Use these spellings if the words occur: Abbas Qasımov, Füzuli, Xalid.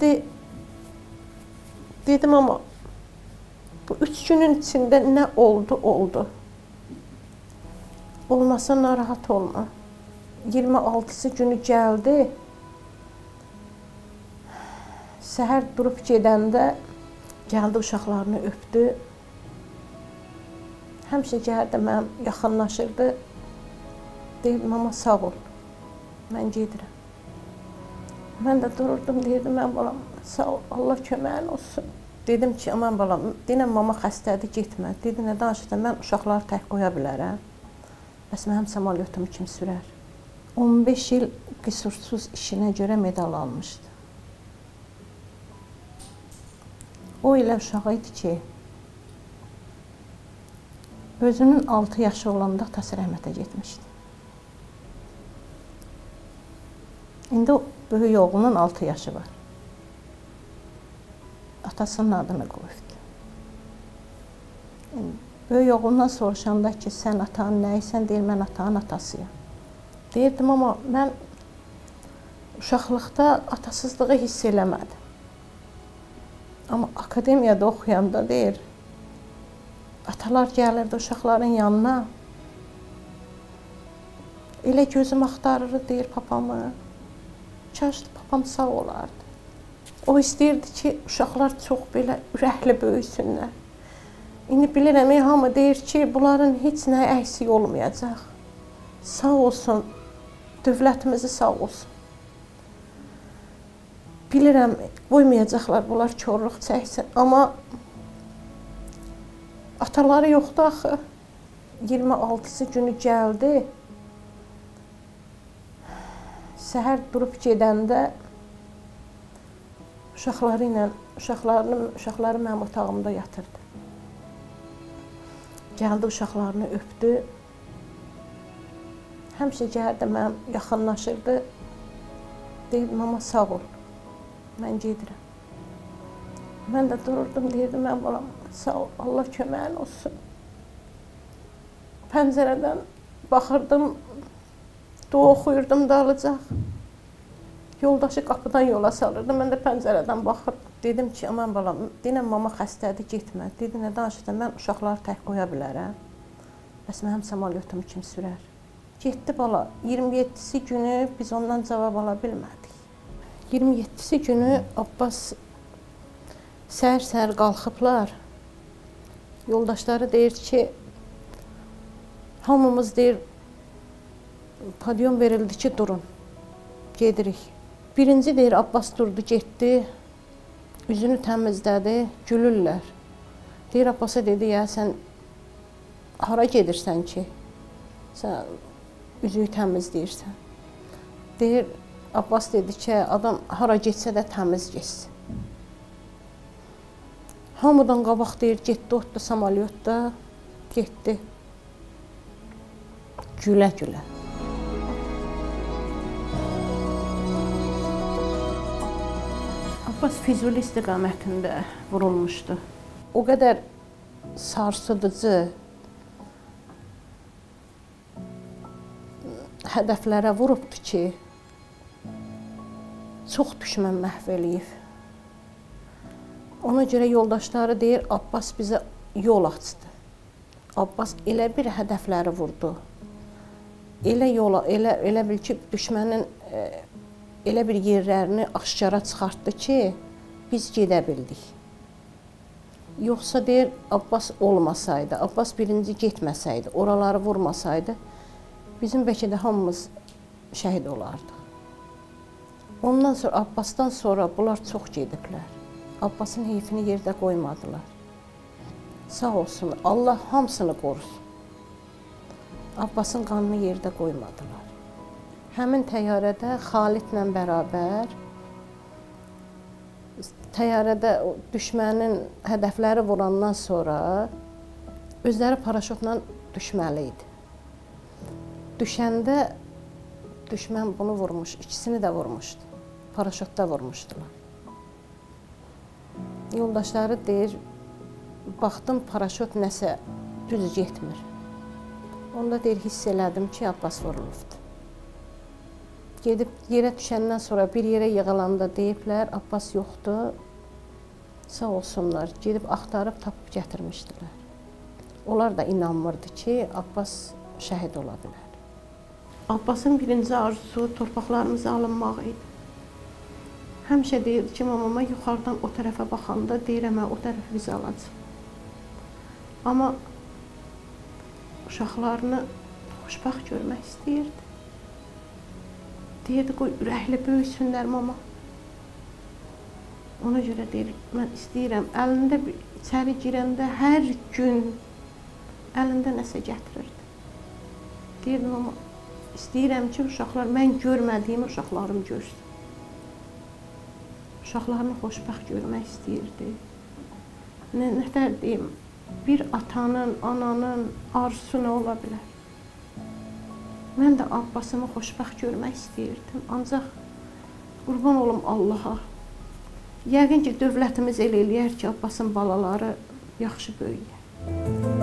dedi, dedim ama bu 3 günün içinde ne oldu, oldu. Olmasa narahat olma. 26-sı günü gəldi. Səhər durub gedəndə gəldi, uşaqlarını öpdü. Həmişə gəldi, mən yaxınlaşırdı. Deyirdi, mama sağ ol, mən gedirəm. Mən də dururdum, deyirdi, mən balam, sağ ol, Allah köməyin olsun. Dedim ki, aman balam, deyirəm, mama xəstədir, getmə. Dedi, nə danışırsan, mən uşaqları tək qoya bilərəm. Bəs mənim samolyutumu kim sürər? 15 il qüsursuz işinə görə medal almışdı. O elə uşağı idi ki, özünün 6 yaşı olanda atası rəhmətə getmişdi. İndi o böyük oğlunun 6 yaşı var. Atasının adını qoydu. Böyük oğlundan soruşanda ki, sən atanın nəyisən, deyir, mən atanın atasıyam. Deyirdim, ama mən uşaqlıqda atasızlığı hiss eləmədim. Amma akademiyada oxuyanda, deyir, atalar gəlirdi uşaqların yanına. Elə gözüm axtarırdı, deyir, papamı. Kaş papam sağ olardı. O istəyirdi ki, uşaqlar çox belə ürəkli böyüsünlər. İndi bilirəm, hamı deyir ki, bunların heç nə əksik olmayacaq. Sağ olsun, dövlətimizi sağ olsun. Bilirəm, qoymayacaqlar, bunlar körlük çəksin. Amma ataları yoxdur axı. 26-sı günü gəldi. Səhər durub gedəndə uşaqları mənim otağımda yatırdı. Gəldi, uşaqlarını öpdü. Həmişə gəldi, mən yaxınlaşırdı. Deyirdi, mama sağ ol, mən gedirəm. Mən də dururdum, deyirdi, mən balam, sağ ol, Allah köməyin olsun. Pəncərədən baxırdım, dua oxuyurdum dalacaq. Yoldaşı qapıdan yola salırdı, mən də pəncərədən baxırdım. Dedim ki, aman balam, deyirəm, mama xəstədir, getmə. Dedi, nə danışırsan, mən uşaqları tək qoya bilərəm. Bəs mənim samolyutumu kim sürər? Getdi bala, 27-si günü biz ondan cavab ala bilmədik. 27-si günü Abbas səhər-səhər qalxıblar. Yoldaşları deyir ki, hamımız deyir, padyon verildi ki, durun, gedirik. Birinci deyir, Abbas durdu, getdi. Üzünü təmizlədi, gülürlər. Deyir, Abbasa dedi, ya sən hara gedirsən ki, sən üzüyü təmizləyirsən. Deyir, Abbas dedi ki, adam hara getsə də təmiz getsin. Hamıdan qabaq deyir, getdi, otdu, samolyotda, getdi. Gülə-gülə. Abbas Füzuli istiqamətində vurulmuşdu. O qədər sarsıdıcı hədəflərə vurubdu ki, çox düşmən məhv eləyib. Ona görə yoldaşları deyir, Abbas bizə yol açdı. Abbas elə bir hədəfləri vurdu. Elə bil ki, düşmənin elə bir yerlərini aşkara çıxartdı ki, biz gedə bildik. Yoxsa deyir, Abbas olmasaydı, Abbas birinci getməsəydi, oraları vurmasaydı, bizim bəlkə də hamımız şəhid olardı. Ondan sonra, Abbasdan sonra bunlar çox gediblər. Abbasın heyfini yerdə qoymadılar. Sağ olsun, Allah hamısını qorusun. Abbasın qanını yerdə qoymadılar. Həmin təyyarədə Xalidlə bərabər təyyarədə düşmənin hədəfləri vurandan sonra özləri paraşutla düşməli idi. Düşəndə düşmən bunu vurmuş, ikisini də vurmuşdu. Paraşutda vurmuşdular. Yoldaşları deyir, baxdım paraşut nəsə düz getmir. Onda deyir, hiss elədim ki, Abbas vurulubdu. Gedib yerə düşəndən sonra bir yerə yığılanda deyiblər, Abbas yoxdur, sağ olsunlar, gedib axtarıb tapıb gətirmişdilər. Onlar da inanmırdı ki, Abbas şəhid ola bilər. Abbasın birinci arzusu torpaqlarımız alınmaq idi. Həmişə deyirdi ki, mamama yuxarıdan o tərəfə baxanda deyirəm, o tərəfi biz alacaq. Amma uşaqlarını xoşbaxt görmək istəyirdi. Deyirdi, qoy, ürəkli böyüsünlər mama. Ona görə deyir, mən istəyirəm, əlində içəri girəndə hər gün əlində nəsə gətirirdi. Deyirdi, mama, istəyirəm ki, uşaqlar, mən görmədiyimi uşaqlarım görsün. Uşaqlarını xoşbəxt görmək istəyirdi. Nə deyim, bir atanın, ananın arzusu nə ola bilər? Mən də Abbasımı xoşbəxt görmək istəyirdim, ancaq qurban olum Allaha. Yəqin ki, dövlətimiz el eləyər ki, Abbasın balaları yaxşı böyüyər.